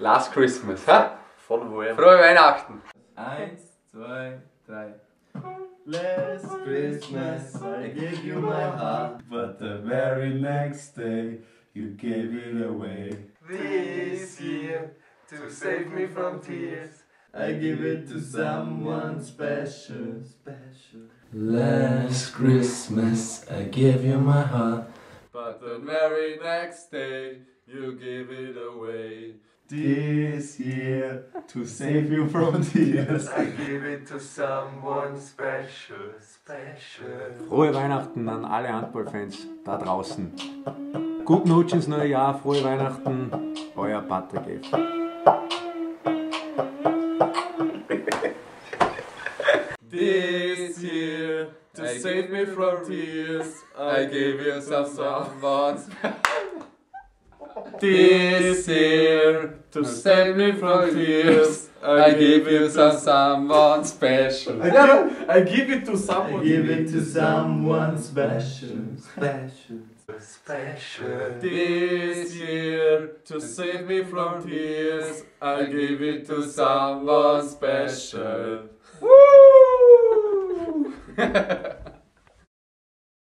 Last Christmas, hä? Von woher? Frohe Weihnachten! 1, 2, 3. Last Christmas I gave you my heart, but the very next day you gave it away. This year, to save me from tears, I give it to someone special, special. Last Christmas I gave you my heart, but the very next day you gave it away. This year, to save you from tears, I give it to someone special, special. Frohe Weihnachten an alle Handballfans da draußen. Guten Rutsch ins neue Jahr, frohe Weihnachten, euer Patrick F. This year, to save me from tears, I gave you someone special. This year, to save me from tears, I give you someone special. I give it to someone. I give it to someone special, special, special. This year, to save me from tears, I give it to someone special. Woo!